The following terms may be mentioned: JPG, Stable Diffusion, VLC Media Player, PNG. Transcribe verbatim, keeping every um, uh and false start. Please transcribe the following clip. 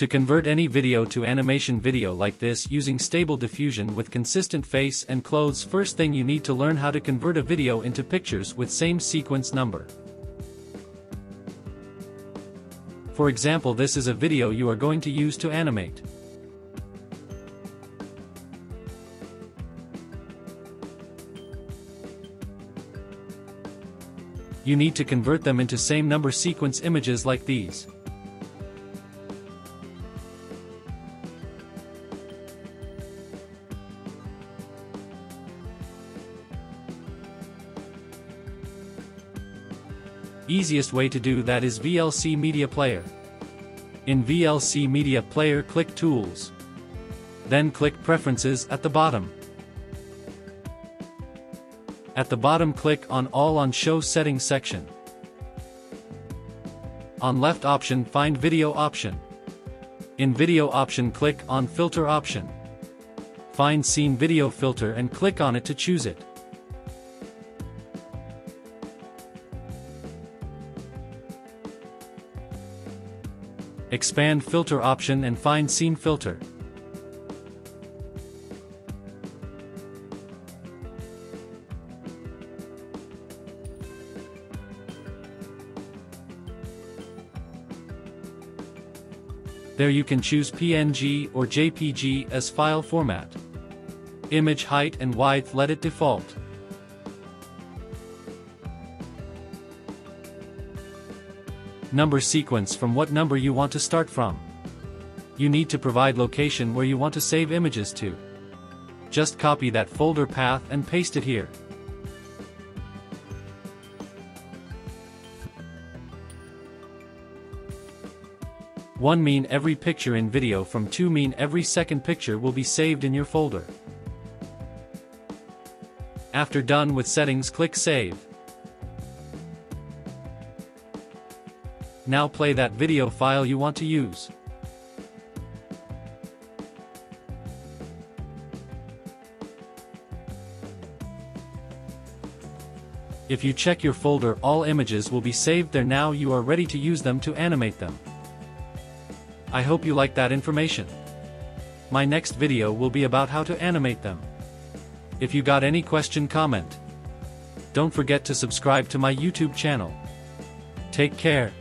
To convert any video to animation video like this using Stable Diffusion with consistent face and clothes, first thing you need to learn how to convert a video into pictures with same sequence number. For example, this is a video you are going to use to animate. You need to convert them into same number sequence images like these. Easiest way to do that is V L C Media Player. In V L C Media Player, click Tools. Then click Preferences at the bottom. At the bottom, click on All on Show Settings section. On left option, find Video option. In Video option, click on Filter option. Find Scene Video Filter and click on it to choose it. Expand Filter option and find Scene Filter. There you can choose P N G or J P G as file format. Image height and width let it default. Number sequence from what number you want to start from. You need to provide location where you want to save images to. Just copy that folder path and paste it here. one mean every picture in video from two mean every second picture will be saved in your folder. After done with settings, click Save. Now play that video file you want to use. If you check your folder, all images will be saved there. Now you are ready to use them to animate them. I hope you like that information. My next video will be about how to animate them. If you got any question, comment. Don't forget to subscribe to my YouTube channel. Take care.